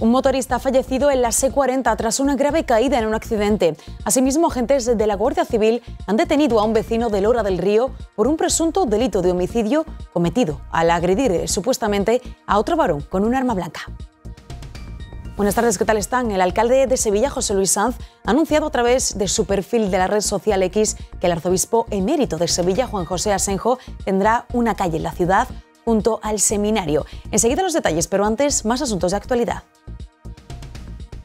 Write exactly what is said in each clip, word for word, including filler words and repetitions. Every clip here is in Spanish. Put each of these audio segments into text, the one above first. Un motorista ha fallecido en la C cuarenta tras una grave caída en un accidente. Asimismo, agentes de la Guardia Civil han detenido a un vecino de Lora del Río por un presunto delito de homicidio cometido al agredir supuestamente a otro varón con un arma blanca. Buenas tardes, ¿qué tal están? El alcalde de Sevilla, José Luis Sanz, ha anunciado a través de su perfil de la red social X que el arzobispo emérito de Sevilla, Juan José Asenjo, tendrá una calle en la ciudad junto al seminario. Enseguida los detalles, pero antes, más asuntos de actualidad.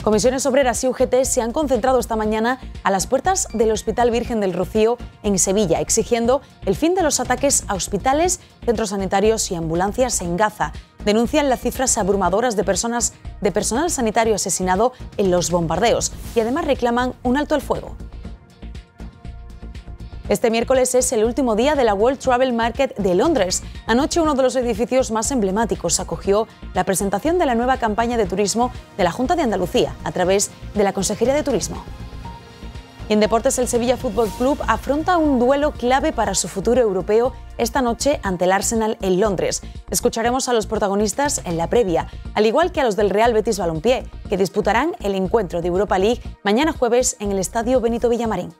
Comisiones Obreras y U G T se han concentrado esta mañana a las puertas del Hospital Virgen del Rocío en Sevilla, exigiendo el fin de los ataques a hospitales, centros sanitarios y ambulancias en Gaza. Denuncian las cifras abrumadoras de personas de personal sanitario asesinado en los bombardeos y además reclaman un alto al fuego. Este miércoles es el último día de la World Travel Market de Londres. Anoche uno de los edificios más emblemáticos acogió la presentación de la nueva campaña de turismo de la Junta de Andalucía a través de la Consejería de Turismo. Y en deportes, el Sevilla Fútbol Club afronta un duelo clave para su futuro europeo esta noche ante el Arsenal en Londres. Escucharemos a los protagonistas en la previa, al igual que a los del Real Betis Balompié, que disputarán el encuentro de Europa League mañana jueves en el Estadio Benito Villamarín.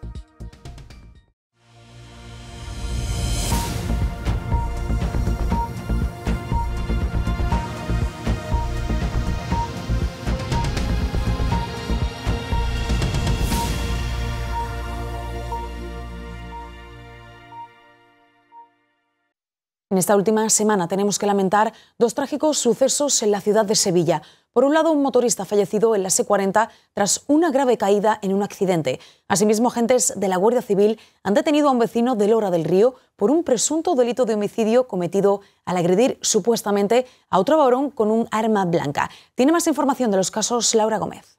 En esta última semana tenemos que lamentar dos trágicos sucesos en la ciudad de Sevilla. Por un lado, un motorista fallecido en la C cuarenta tras una grave caída en un accidente. Asimismo, agentes de la Guardia Civil han detenido a un vecino de Lora del Río por un presunto delito de homicidio cometido al agredir supuestamente a otro varón con un arma blanca. Tiene más información de los casos Laura Gómez.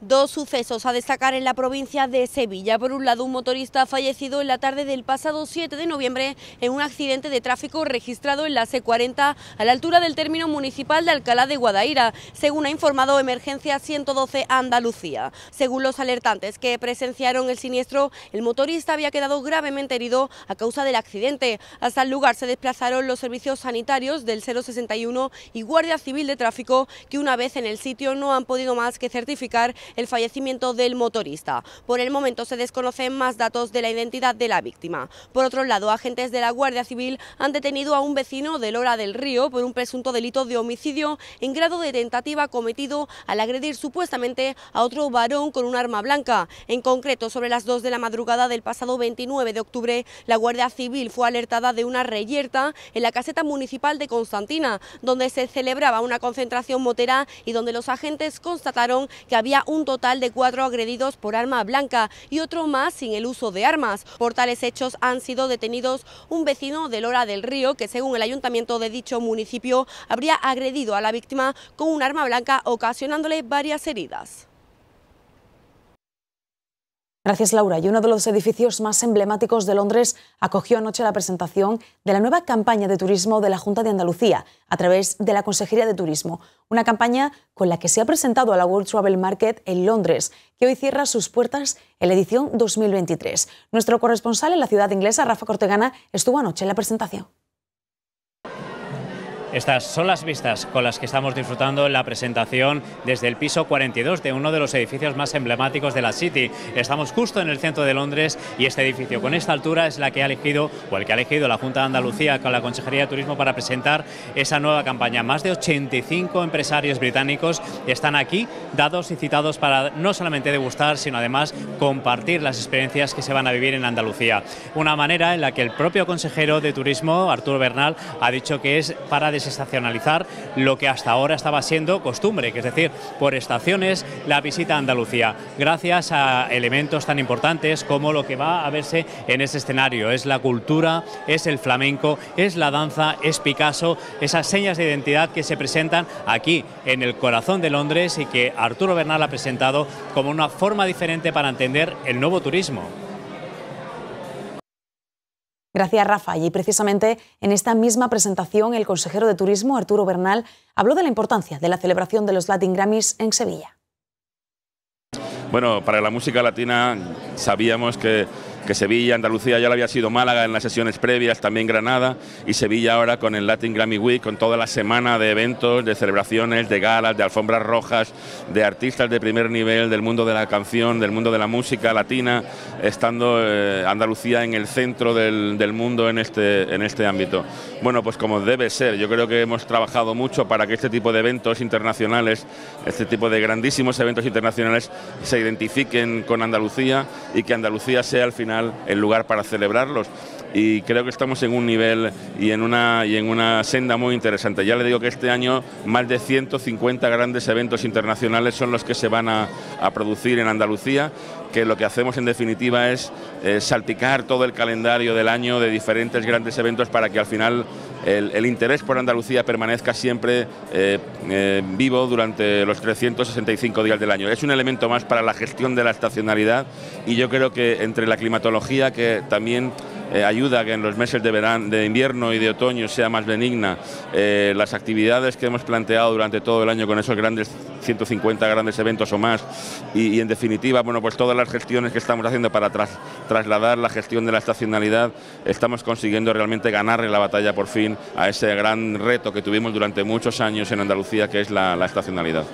Dos sucesos a destacar en la provincia de Sevilla. Por un lado, un motorista fallecido en la tarde del pasado siete de noviembre en un accidente de tráfico registrado en la C cuarenta a la altura del término municipal de Alcalá de Guadaira, según ha informado Emergencia ciento doce Andalucía. Según los alertantes que presenciaron el siniestro, el motorista había quedado gravemente herido a causa del accidente. Hasta el lugar se desplazaron los servicios sanitarios del cero sesenta y uno y Guardia Civil de Tráfico, que una vez en el sitio no han podido más que certificar el fallecimiento del motorista. Por el momento se desconocen más datos de la identidad de la víctima. Por otro lado, agentes de la Guardia Civil han detenido a un vecino de Lora del Río por un presunto delito de homicidio en grado de tentativa cometido al agredir supuestamente a otro varón con un arma blanca. En concreto, sobre las dos de la madrugada del pasado veintinueve de octubre, la Guardia Civil fue alertada de una reyerta en la caseta municipal de Constantina, donde se celebraba una concentración motera y donde los agentes constataron que había un Un total de cuatro agredidos por arma blanca y otro más sin el uso de armas. Por tales hechos han sido detenidos un vecino de Lora del Río que, según el ayuntamiento de dicho municipio, habría agredido a la víctima con un arma blanca, ocasionándole varias heridas. Gracias, Laura. Y uno de los edificios más emblemáticos de Londres acogió anoche la presentación de la nueva campaña de turismo de la Junta de Andalucía a través de la Consejería de Turismo, una campaña con la que se ha presentado a la World Travel Market en Londres, que hoy cierra sus puertas en la edición dos mil veintitrés. Nuestro corresponsal en la ciudad inglesa, Rafa Cortegana, estuvo anoche en la presentación. Estas son las vistas con las que estamos disfrutando en la presentación desde el piso cuarenta y dos de uno de los edificios más emblemáticos de la City. Estamos justo en el centro de Londres y este edificio con esta altura es la que ha elegido o el que ha elegido la Junta de Andalucía con la Consejería de Turismo para presentar esa nueva campaña. Más de ochenta y cinco empresarios británicos están aquí dados y citados para no solamente degustar, sino además compartir las experiencias que se van a vivir en Andalucía. Una manera en la que el propio consejero de Turismo, Arturo Bernal, ha dicho que es para desestacionalizar lo que hasta ahora estaba siendo costumbre, que es decir, por estaciones la visita a Andalucía, gracias a elementos tan importantes como lo que va a verse en este escenario. Es la cultura, es el flamenco, es la danza, es Picasso, esas señas de identidad que se presentan aquí en el corazón de Londres y que Arturo Bernal ha presentado como una forma diferente para entender el nuevo turismo. Gracias, Rafa. Y precisamente en esta misma presentación, el consejero de Turismo, Arturo Bernal, habló de la importancia de la celebración de los Latin Grammys en Sevilla. Bueno, para la música latina sabíamos que, que Sevilla, Andalucía ya lo había sido Málaga en las sesiones previas, también Granada, y Sevilla ahora con el Latin Grammy Week, con toda la semana de eventos, de celebraciones, de galas, de alfombras rojas, de artistas de primer nivel, del mundo de la canción, del mundo de la música latina, estando eh, Andalucía en el centro del, del mundo en este, en este ámbito. Bueno, pues como debe ser, yo creo que hemos trabajado mucho para que este tipo de eventos internacionales, este tipo de grandísimos eventos internacionales se identifiquen con Andalucía y que Andalucía sea al final el lugar para celebrarlos. Y creo que estamos en un nivel y en una, y en una senda muy interesante. Ya le digo que este año más de ciento cincuenta grandes eventos internacionales son los que se van a, a producir en Andalucía, que lo que hacemos en definitiva es eh, salpicar todo el calendario del año de diferentes grandes eventos para que al final el, el interés por Andalucía permanezca siempre eh, eh, vivo durante los trescientos sesenta y cinco días del año. Es un elemento más para la gestión de la estacionalidad y yo creo que entre la climatología, que también Eh, ayuda a que en los meses de verano, de invierno y de otoño sea más benigna, eh, las actividades que hemos planteado durante todo el año con esos grandes ciento cincuenta grandes eventos o más y, y en definitiva, bueno, pues todas las gestiones que estamos haciendo para tras, trasladar la gestión de la estacionalidad, estamos consiguiendo realmente ganarle la batalla por fin a ese gran reto que tuvimos durante muchos años en Andalucía, que es la, la estacionalidad.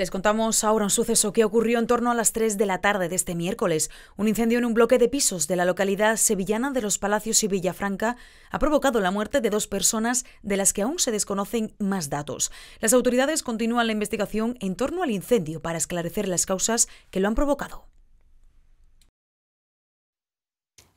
Les contamos ahora un suceso que ocurrió en torno a las tres de la tarde de este miércoles. Un incendio en un bloque de pisos de la localidad sevillana de Los Palacios y Villafranca ha provocado la muerte de dos personas de las que aún se desconocen más datos. Las autoridades continúan la investigación en torno al incendio para esclarecer las causas que lo han provocado.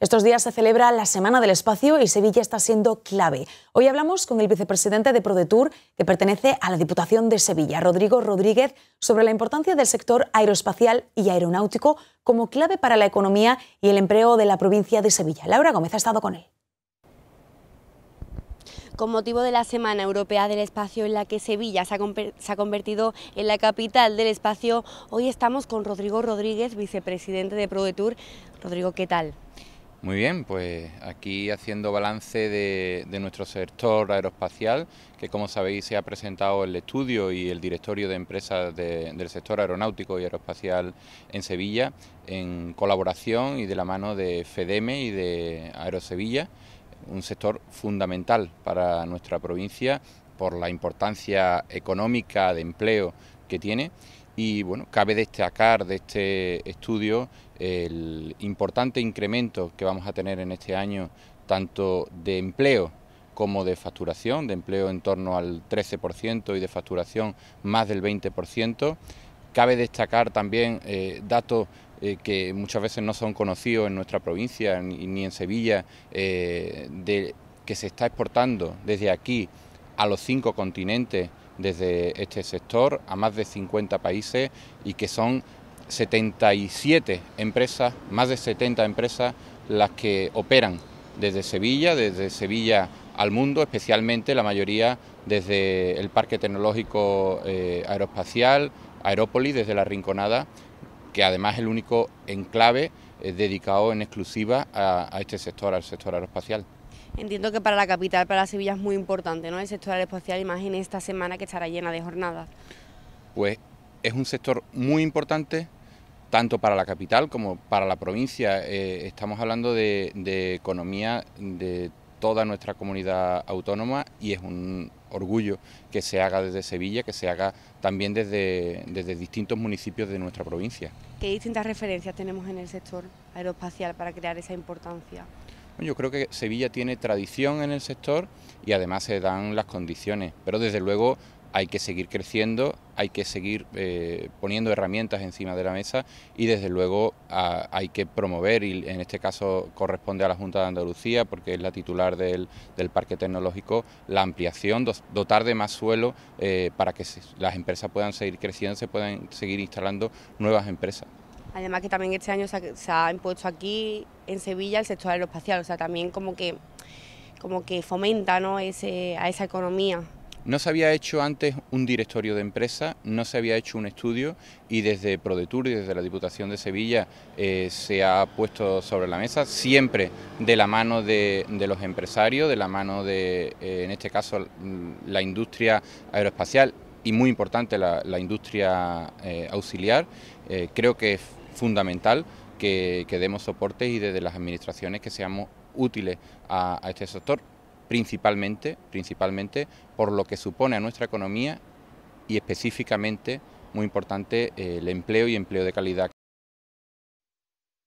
Estos días se celebra la Semana del Espacio y Sevilla está siendo clave. Hoy hablamos con el vicepresidente de Prodetur, que pertenece a la Diputación de Sevilla, Rodrigo Rodríguez, sobre la importancia del sector aeroespacial y aeronáutico como clave para la economía y el empleo de la provincia de Sevilla. Laura Gómez ha estado con él. Con motivo de la Semana Europea del Espacio, en la que Sevilla se ha, se ha convertido en la capital del espacio, hoy estamos con Rodrigo Rodríguez, vicepresidente de Prodetur. Rodrigo, ¿qué tal? Muy bien, pues aquí haciendo balance de, de nuestro sector aeroespacial, que como sabéis se ha presentado el estudio y el directorio de empresas de, del sector aeronáutico y aeroespacial en Sevilla, en colaboración y de la mano de FEDEME y de Aerosevilla, un sector fundamental para nuestra provincia por la importancia económica de empleo que tiene. Y bueno, cabe destacar de este estudio el importante incremento que vamos a tener en este año, tanto de empleo como de facturación, de empleo en torno al trece por ciento y de facturación más del veinte por ciento. Cabe destacar también eh, datos eh, que muchas veces no son conocidos en nuestra provincia ni, ni en Sevilla, eh, de, que se está exportando desde aquí a los cinco continentes, desde este sector, a más de cincuenta países, y que son setenta y siete empresas, más de setenta empresas las que operan desde Sevilla, desde Sevilla al mundo, especialmente la mayoría desde el Parque Tecnológico eh, Aeroespacial, Aerópolis, desde La Rinconada, que además es el único enclave eh, dedicado en exclusiva a, a este sector, al sector aeroespacial. Entiendo que para la capital, para Sevilla, es muy importante, ¿no?, el sector aeroespacial, y más en esta semana que estará llena de jornadas. Pues es un sector muy importante, tanto para la capital como para la provincia. Eh, estamos hablando de, de economía de toda nuestra comunidad autónoma, y es un orgullo que se haga desde Sevilla, que se haga también desde, desde distintos municipios de nuestra provincia. ¿Qué distintas referencias tenemos en el sector aeroespacial para crear esa importancia? Yo creo que Sevilla tiene tradición en el sector y además se dan las condiciones, pero desde luego hay que seguir creciendo, hay que seguir eh, poniendo herramientas encima de la mesa, y desde luego a, hay que promover, y en este caso corresponde a la Junta de Andalucía, porque es la titular del, del Parque Tecnológico, la ampliación, dos, dotar de más suelo eh, para que se, las empresas puedan seguir creciendo, se puedan seguir instalando nuevas empresas. Además que también este año se ha, se ha impuesto aquí en Sevilla el sector aeroespacial, o sea, también como que, como que fomenta, ¿no?, Ese, a esa economía. No se había hecho antes un directorio de empresa, no se había hecho un estudio, y desde Prodetur y desde la Diputación de Sevilla eh, se ha puesto sobre la mesa, siempre de la mano de, de los empresarios, de la mano de, eh, en este caso, la industria aeroespacial y muy importante la, la industria eh, auxiliar. Eh, creo que es fundamental que, que demos soportes y desde las administraciones que seamos útiles a, a este sector, principalmente, principalmente por lo que supone a nuestra economía y específicamente, muy importante, el empleo y empleo de calidad.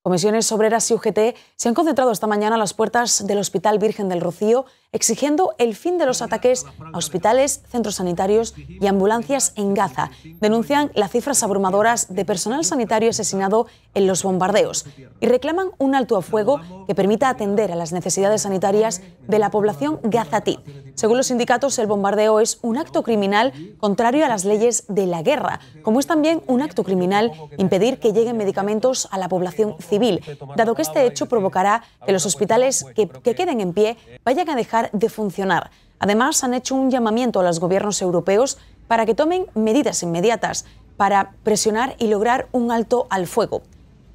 Comisiones Obreras y U G T se han concentrado esta mañana a las puertas del Hospital Virgen del Rocío, exigiendo el fin de los ataques a hospitales, centros sanitarios y ambulancias en Gaza. Denuncian las cifras abrumadoras de personal sanitario asesinado en los bombardeos y reclaman un alto a fuego que permita atender a las necesidades sanitarias de la población gazatí. Según los sindicatos, el bombardeo es un acto criminal contrario a las leyes de la guerra, como es también un acto criminal impedir que lleguen medicamentos a la población civil. Civil, dado que este hecho provocará que los hospitales que, que queden en pie vayan a dejar de funcionar. Además, han hecho un llamamiento a los gobiernos europeos para que tomen medidas inmediatas para presionar y lograr un alto al fuego.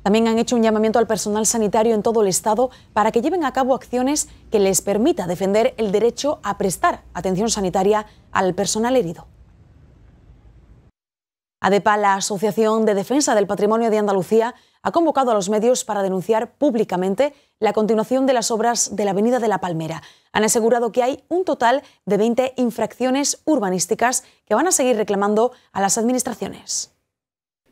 También han hecho un llamamiento al personal sanitario en todo el Estado para que lleven a cabo acciones que les permita defender el derecho a prestar atención sanitaria al personal herido. ADEPA, la Asociación de Defensa del Patrimonio de Andalucía, ha convocado a los medios para denunciar públicamente la continuación de las obras de la Avenida de la Palmera. Han asegurado que hay un total de veinte infracciones urbanísticas que van a seguir reclamando a las administraciones.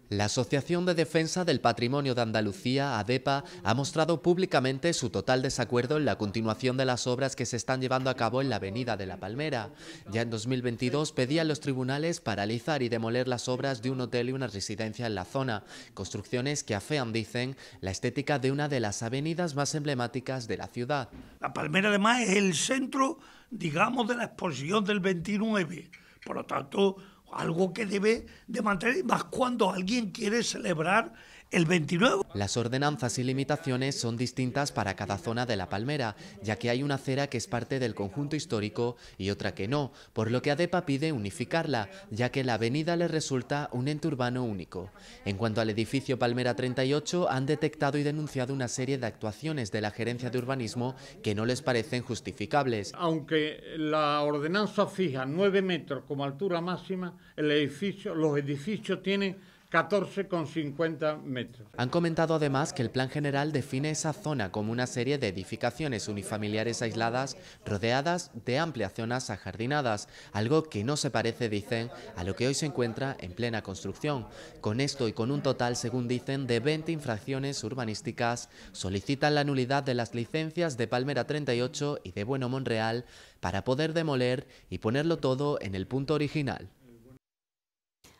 La Asociación de Defensa del Patrimonio de Andalucía, ADEPA, ha mostrado públicamente su total desacuerdo en la continuación de las obras que se están llevando a cabo en la Avenida de la Palmera. Ya en dos mil veintidós pedían los tribunales paralizar y demoler las obras de un hotel y una residencia en la zona, construcciones que afean, dicen, la estética de una de las avenidas más emblemáticas de la ciudad. La Palmera, además, es el centro, digamos, de la exposición del veintinueve, por lo tanto, algo que debe de mantener, más cuando alguien quiere celebrar el veintinueve. Las ordenanzas y limitaciones son distintas para cada zona de la Palmera, ya que hay una acera que es parte del conjunto histórico y otra que no, por lo que ADEPA pide unificarla, ya que la avenida le resulta un ente urbano único. En cuanto al edificio Palmera treinta y ocho, han detectado y denunciado una serie de actuaciones de la Gerencia de Urbanismo que no les parecen justificables. Aunque la ordenanza fija nueve metros como altura máxima, el edificio, los edificios tienen catorce coma cincuenta metros. Han comentado además que el plan general define esa zona como una serie de edificaciones unifamiliares aisladas, rodeadas de amplias zonas ajardinadas, algo que no se parece, dicen, a lo que hoy se encuentra en plena construcción. Con esto y con un total, según dicen, de veinte infracciones urbanísticas, solicitan la nulidad de las licencias de Palmera treinta y ocho y de Bueno Monreal para poder demoler y ponerlo todo en el punto original.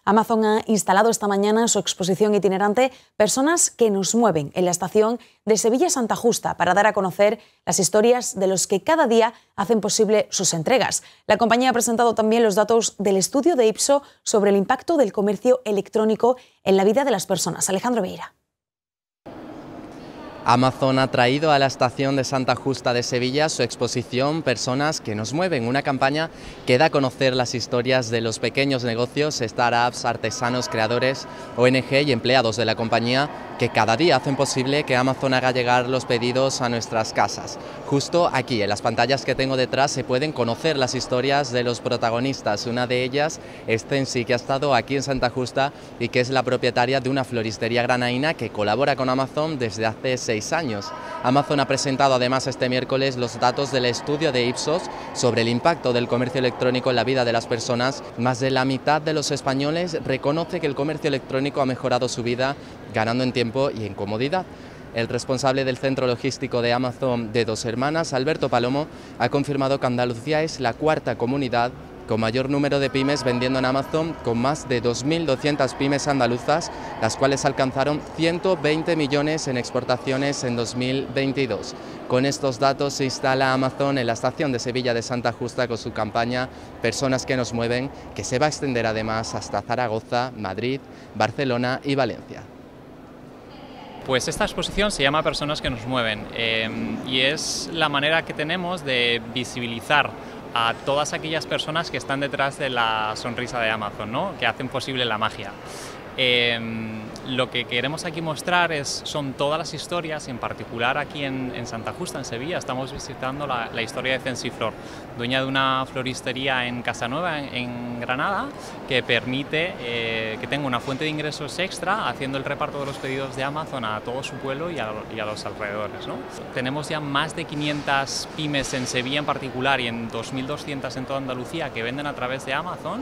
Amazon ha instalado esta mañana en su exposición itinerante Personas que nos mueven en la estación de Sevilla Santa Justa para dar a conocer las historias de los que cada día hacen posible sus entregas. La compañía ha presentado también los datos del estudio de Ipsos sobre el impacto del comercio electrónico en la vida de las personas. Alejandro Vieira. Amazon ha traído a la estación de Santa Justa de Sevilla su exposición Personas que nos mueven, una campaña que da a conocer las historias de los pequeños negocios, startups, artesanos, creadores, O N G y empleados de la compañía que cada día hacen posible que Amazon haga llegar los pedidos a nuestras casas. Justo aquí, en las pantallas que tengo detrás, se pueden conocer las historias de los protagonistas. Una de ellas es Censi, que ha estado aquí en Santa Justa y que es la propietaria de una floristería granaína que colabora con Amazon desde hace seis años. Amazon ha presentado además este miércoles los datos del estudio de Ipsos sobre el impacto del comercio electrónico en la vida de las personas. Más de la mitad de los españoles reconoce que el comercio electrónico ha mejorado su vida, ganando en tiempo y en comodidad. El responsable del centro logístico de Amazon de Dos Hermanas, Alberto Palomo, ha confirmado que Andalucía es la cuarta comunidad con mayor número de pymes vendiendo en Amazon, con más de dos mil doscientas pymes andaluzas, las cuales alcanzaron ciento veinte millones en exportaciones en dos mil veintidós. Con estos datos se instala Amazon en la estación de Sevilla de Santa Justa con su campaña Personas que nos mueven, que se va a extender además hasta Zaragoza, Madrid, Barcelona y Valencia. Pues esta exposición se llama Personas que nos mueven eh, y es la manera que tenemos de visibilizar a todas aquellas personas que están detrás de la sonrisa de Amazon, ¿no? Que hacen posible la magia. Eh, lo que queremos aquí mostrar es, son todas las historias, en particular aquí en, en Santa Justa, en Sevilla. Estamos visitando la, la historia de Censiflor, dueña de una floristería en Casanueva, en, en Granada, que permite eh, que tenga una fuente de ingresos extra haciendo el reparto de los pedidos de Amazon a todo su pueblo y a, y a los alrededores, ¿no? Tenemos ya más de quinientas pymes en Sevilla en particular y en dos mil doscientas en toda Andalucía que venden a través de Amazon.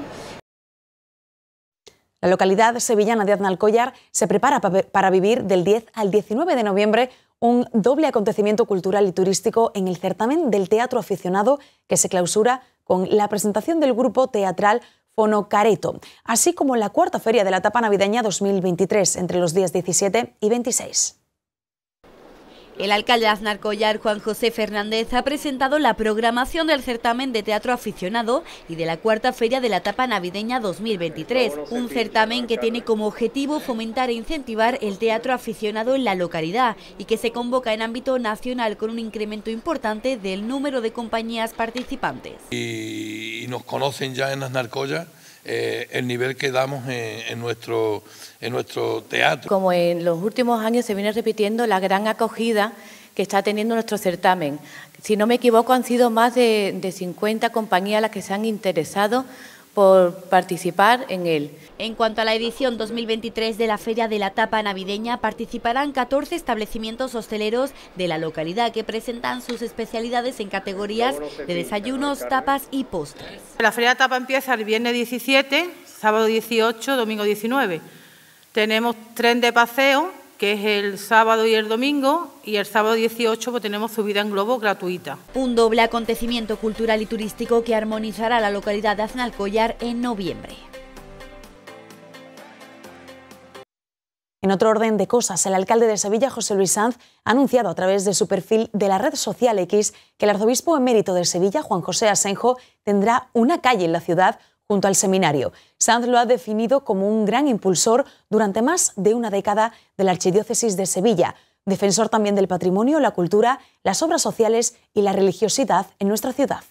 La localidad sevillana de Aznalcóllar se prepara para vivir del diez al diecinueve de noviembre un doble acontecimiento cultural y turístico en el certamen del teatro aficionado, que se clausura con la presentación del grupo teatral Fonocareto, así como la cuarta feria de la etapa navideña dos mil veintitrés entre los días diecisiete y veintiséis. El alcalde de Aznalcóllar, Juan José Fernández, ha presentado la programación del certamen de teatro aficionado y de la cuarta feria de la etapa navideña dos mil veintitrés, un certamen que tiene como objetivo fomentar e incentivar el teatro aficionado en la localidad y que se convoca en ámbito nacional con un incremento importante del número de compañías participantes. Y, y nos conocen ya en Aznalcóllar Eh, el nivel que damos en, en, nuestro, en nuestro teatro. Como en los últimos años se viene repitiendo la gran acogida que está teniendo nuestro certamen. Si no me equivoco, han sido más de, de cincuenta compañías las que se han interesado por participar en él. En cuanto a la edición dos mil veintitrés de la Feria de la Etapa Navideña, participarán catorce establecimientos hosteleros de la localidad que presentan sus especialidades en categorías de desayunos, tapas y postres. La Feria de la Etapa empieza el viernes diecisiete, sábado dieciocho, domingo diecinueve. Tenemos tren de paseo, que es el sábado y el domingo, y el sábado dieciocho pues tenemos subida en globo gratuita. Un doble acontecimiento cultural y turístico que armonizará la localidad de Aznalcóllar en noviembre. En otro orden de cosas, el alcalde de Sevilla, José Luis Sanz, ha anunciado a través de su perfil de la red social X que el arzobispo emérito de Sevilla, Juan José Asenjo, tendrá una calle en la ciudad junto al seminario. Sanz lo ha definido como un gran impulsor durante más de una década de la Archidiócesis de Sevilla, defensor también del patrimonio, la cultura, las obras sociales y la religiosidad en nuestra ciudad.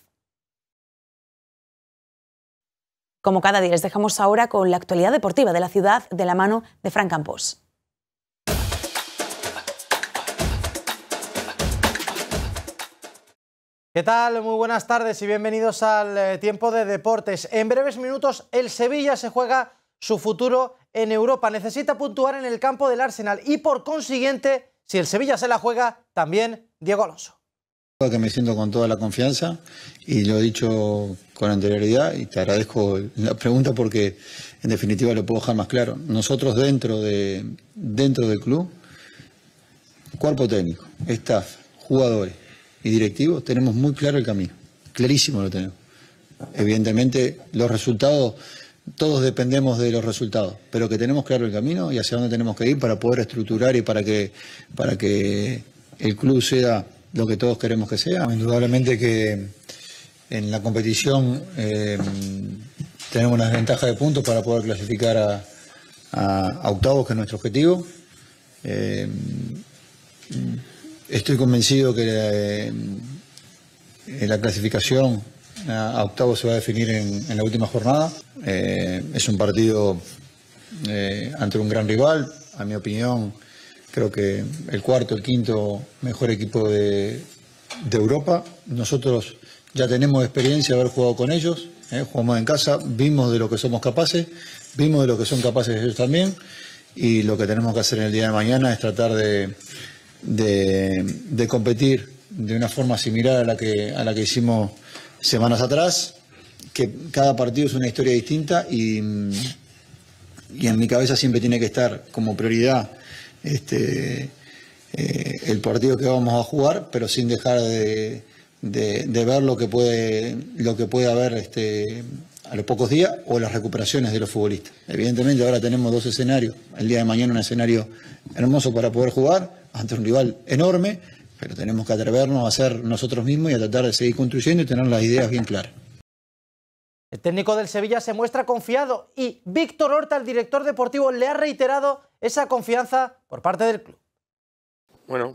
Como cada día, les dejamos ahora con la actualidad deportiva de la ciudad de la mano de Fran Campos. ¿Qué tal? Muy buenas tardes y bienvenidos al Tiempo de Deportes. En breves minutos el Sevilla se juega su futuro en Europa. Necesita puntuar en el campo del Arsenal y por consiguiente, si el Sevilla se la juega, también Diego Alonso. Que me siento con toda la confianza y lo he dicho con anterioridad y te agradezco la pregunta porque en definitiva lo puedo dejar más claro. Nosotros dentro, de, dentro del club, cuerpo técnico, staff, jugadores y directivos, tenemos muy claro el camino, clarísimo lo tenemos. Evidentemente los resultados, todos dependemos de los resultados, pero que tenemos claro el camino y hacia dónde tenemos que ir para poder estructurar y para que, para que el club sea lo que todos queremos que sea. Indudablemente que en la competición eh, tenemos una ventaja de puntos para poder clasificar a, a, a octavos, que es nuestro objetivo. Eh, Estoy convencido que la, la clasificación a octavos se va a definir en, en la última jornada. Eh, es un partido eh, ante un gran rival. A mi opinión, creo que el cuarto, el quinto mejor equipo de, de Europa. Nosotros ya tenemos experiencia de haber jugado con ellos. Eh, jugamos en casa, vimos de lo que somos capaces, vimos de lo que son capaces ellos también. Y lo que tenemos que hacer en el día de mañana es tratar de... De, de competir de una forma similar a la que a la que hicimos semanas atrás, que cada partido es una historia distinta y, y en mi cabeza siempre tiene que estar como prioridad este, eh, el partido que vamos a jugar, pero sin dejar de, de, de ver lo que puede lo que puede haber este, a los pocos días o las recuperaciones de los futbolistas. Evidentemente ahora tenemos dos escenarios, el día de mañana un escenario hermoso para poder jugar ante un rival enorme, pero tenemos que atrevernos a ser nosotros mismos y a tratar de seguir construyendo y tener las ideas bien claras. El técnico del Sevilla se muestra confiado y Víctor Horta, el director deportivo, le ha reiterado esa confianza por parte del club. Bueno,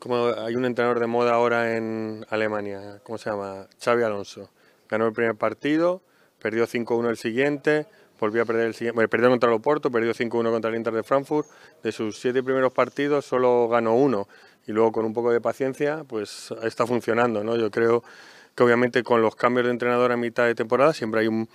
como hay un entrenador de moda ahora en Alemania, ¿cómo se llama? Xabi Alonso. Ganó el primer partido, perdió cinco uno el siguiente, volvió a perder el siguiente, perdió contra el Oporto, perdió cinco uno contra el Inter de Frankfurt. De sus siete primeros partidos solo ganó uno y luego con un poco de paciencia pues está funcionando, ¿no? Yo creo que obviamente con los cambios de entrenador a mitad de temporada siempre hay un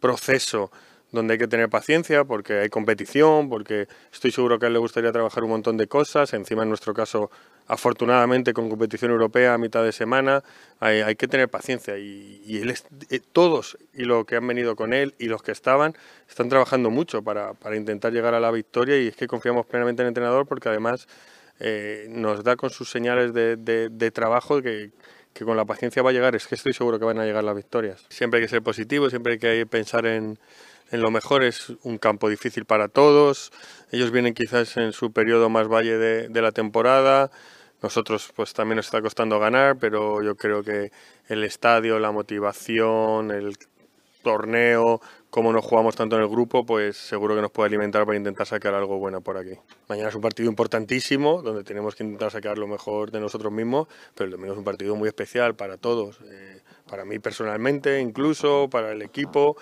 proceso donde hay que tener paciencia porque hay competición, porque estoy seguro que a él le gustaría trabajar un montón de cosas, encima en nuestro caso afortunadamente con competición europea a mitad de semana, hay, hay que tener paciencia y, y él es, todos y los que han venido con él y los que estaban están trabajando mucho para, para intentar llegar a la victoria y es que confiamos plenamente en el entrenador porque además eh, nos da con sus señales de, de, de trabajo que... que con la paciencia va a llegar, es que estoy seguro que van a llegar las victorias. Siempre hay que ser positivo, siempre hay que pensar en, en lo mejor, es un campo difícil para todos, ellos vienen quizás en su periodo más valle de, de la temporada, nosotros pues también nos está costando ganar, pero yo creo que el estadio, la motivación, el torneo, como nos jugamos tanto en el grupo, pues seguro que nos puede alimentar para intentar sacar algo bueno por aquí. Mañana es un partido importantísimo, donde tenemos que intentar sacar lo mejor de nosotros mismos, pero el domingo es un partido muy especial para todos, eh, para mí personalmente, incluso para el equipo.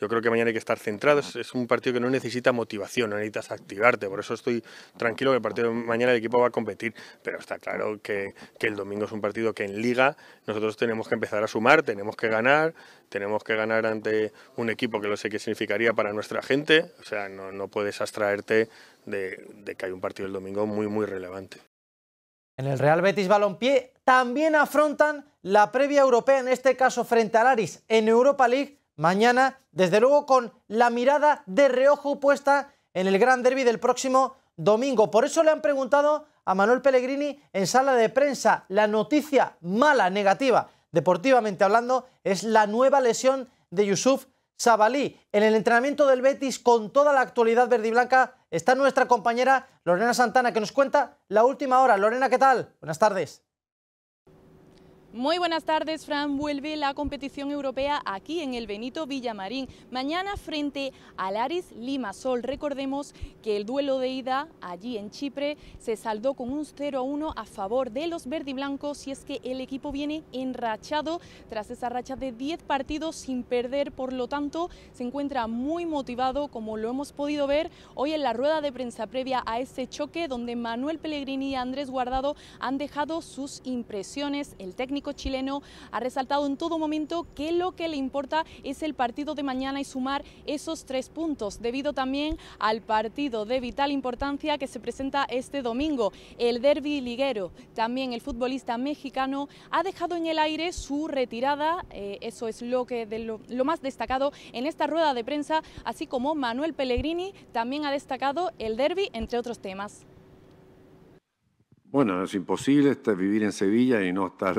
Yo creo que mañana hay que estar centrados, es un partido que no necesita motivación, no necesitas activarte, por eso estoy tranquilo que el partido de mañana el equipo va a competir, pero está claro que, que el domingo es un partido que en Liga nosotros tenemos que empezar a sumar, tenemos que ganar, tenemos que ganar ante un equipo que lo sé que significaría para nuestra gente, o sea, no, no puedes abstraerte de, de que hay un partido el domingo muy, muy relevante. En el Real Betis Balompié también afrontan la previa europea, en este caso frente al Aris, en Europa League, mañana, desde luego con la mirada de reojo puesta en el gran derbi del próximo domingo. Por eso le han preguntado a Manuel Pellegrini en sala de prensa. La noticia mala, negativa, deportivamente hablando, es la nueva lesión de Yusuf Sabalí. En el entrenamiento del Betis, con toda la actualidad verdiblanca, está nuestra compañera Lorena Santana, que nos cuenta la última hora. Lorena, ¿qué tal? Buenas tardes. Muy buenas tardes, Fran. Vuelve la competición europea aquí en el Benito Villamarín. Mañana frente al Aris Limasol. Recordemos que el duelo de ida allí en Chipre se saldó con un cero a uno a favor de los verdiblancos y es que el equipo viene enrachado tras esa racha de diez partidos sin perder. Por lo tanto, se encuentra muy motivado, como lo hemos podido ver hoy en la rueda de prensa previa a ese choque donde Manuel Pellegrini y Andrés Guardado han dejado sus impresiones. El técnico chileno ha resaltado en todo momento que lo que le importa es el partido de mañana y sumar esos tres puntos, debido también al partido de vital importancia que se presenta este domingo, el derbi liguero. También el futbolista mexicano ha dejado en el aire su retirada, eh, eso es lo, que de lo, lo más destacado en esta rueda de prensa, así como Manuel Pellegrini también ha destacado el derbi, entre otros temas. Bueno, es imposible vivir en Sevilla y no estar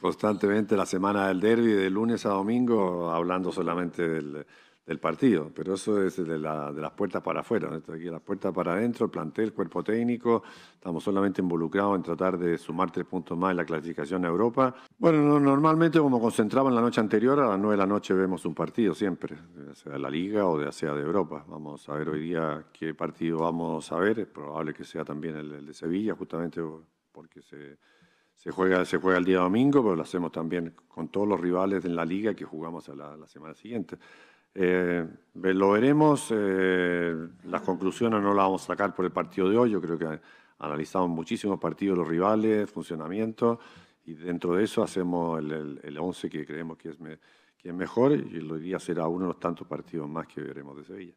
constantemente la semana del derbi, de lunes a domingo, hablando solamente del, del partido. Pero eso es de, la, de las puertas para afuera, ¿no? Aquí las puertas para adentro, el plantel, el cuerpo técnico. Estamos solamente involucrados en tratar de sumar tres puntos más en la clasificación a Europa. Bueno, no, normalmente como concentraba en la noche anterior, a las nueve de la noche vemos un partido siempre, sea de la Liga o de, sea de Europa. Vamos a ver hoy día qué partido vamos a ver, es probable que sea también el, el de Sevilla, justamente porque se, se, juega, se juega el día domingo, pero lo hacemos también con todos los rivales en la Liga que jugamos a la, la semana siguiente. Eh, lo veremos, eh, las conclusiones no las vamos a sacar por el partido de hoy, yo creo que analizamos muchísimos partidos, los rivales, funcionamiento, y dentro de eso hacemos el once que creemos que es, me, que es mejor, y hoy día será uno de los tantos partidos más que veremos de Sevilla.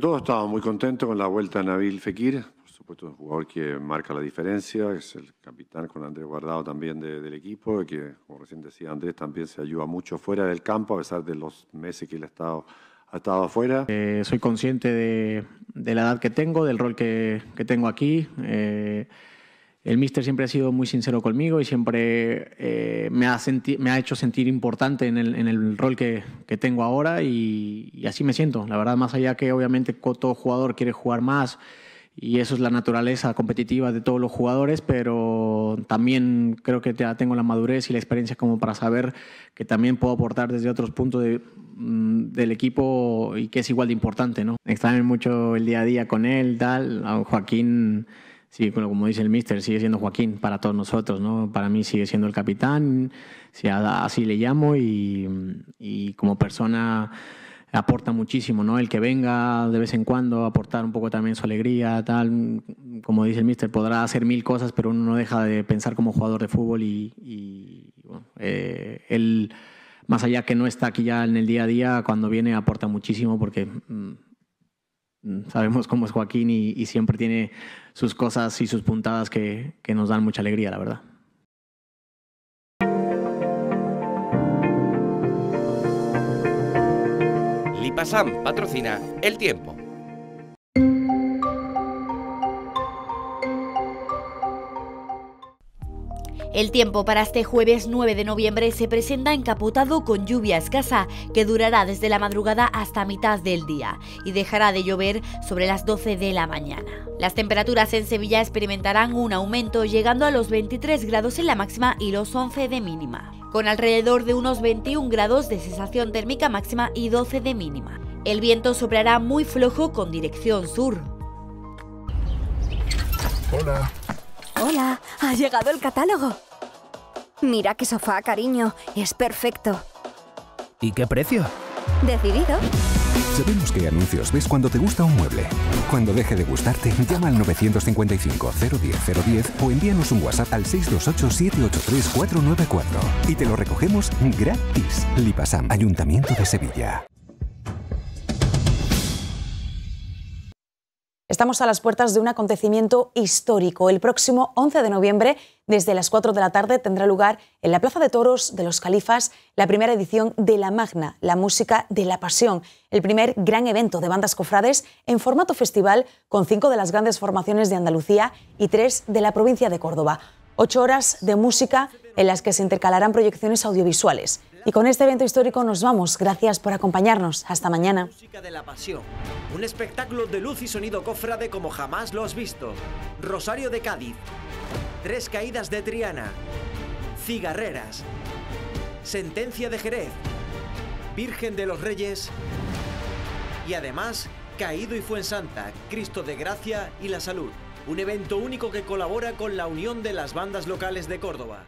Todos estábamos muy contentos con la vuelta de Nabil Fekir, por supuesto un jugador que marca la diferencia, es el capitán con Andrés Guardado también de, del equipo, que como recién decía Andrés también se ayuda mucho fuera del campo, a pesar de los meses que él ha estado, ha estado afuera. Eh, soy consciente de, de la edad que tengo, del rol que, que tengo aquí. Eh, El míster siempre ha sido muy sincero conmigo y siempre eh, me, ha me ha hecho sentir importante en el, en el rol que, que tengo ahora y, y así me siento. La verdad, más allá que obviamente todo jugador quiere jugar más y eso es la naturaleza competitiva de todos los jugadores, pero también creo que ya tengo la madurez y la experiencia como para saber que también puedo aportar desde otros puntos de, del equipo y que es igual de importante, ¿no? Extraño mucho el día a día con él, tal, a Joaquín. Sí, bueno, como dice el míster, sigue siendo Joaquín para todos nosotros, ¿no? Para mí sigue siendo el capitán, así le llamo, y, y como persona aporta muchísimo, ¿no? El que venga de vez en cuando, aportar un poco también su alegría, tal, como dice el míster, podrá hacer mil cosas, pero uno no deja de pensar como jugador de fútbol y, y bueno, eh, él, más allá que no está aquí ya en el día a día, cuando viene aporta muchísimo porque mm, sabemos cómo es Joaquín y, y siempre tiene sus cosas y sus puntadas que, que nos dan mucha alegría, la verdad. Lipasam patrocina El Tiempo. El tiempo para este jueves nueve de noviembre se presenta encapotado con lluvia escasa que durará desde la madrugada hasta mitad del día y dejará de llover sobre las doce de la mañana. Las temperaturas en Sevilla experimentarán un aumento llegando a los veintitrés grados en la máxima y los once de mínima, con alrededor de unos veintiún grados de sensación térmica máxima y doce de mínima. El viento soprará muy flojo con dirección sur. Hola. Hola, ha llegado el catálogo. Mira qué sofá, cariño. Es perfecto. ¿Y qué precio? Decidido. Sabemos qué anuncios ves cuando te gusta un mueble. Cuando deje de gustarte, llama al nueve cinco cinco cero uno cero cero uno cero o envíanos un WhatsApp al seis dos ocho siete ocho tres cuatro nueve cuatro y te lo recogemos gratis. Lipasam, Ayuntamiento de Sevilla. Estamos a las puertas de un acontecimiento histórico. El próximo once de noviembre, desde las cuatro de la tarde, tendrá lugar en la Plaza de Toros de los Califas la primera edición de La Magna, la música de la pasión, el primer gran evento de bandas cofrades en formato festival con cinco de las grandes formaciones de Andalucía y tres de la provincia de Córdoba. Ocho horas de música en las que se intercalarán proyecciones audiovisuales. Y con este evento histórico nos vamos. Gracias por acompañarnos. Hasta mañana. Música de la pasión. Un espectáculo de luz y sonido cofrade como jamás lo has visto. Rosario de Cádiz. Tres Caídas de Triana. Cigarreras. Sentencia de Jerez. Virgen de los Reyes. Y además, Caído y Fuensanta, Cristo de Gracia y la Salud. Un evento único que colabora con la unión de las bandas locales de Córdoba.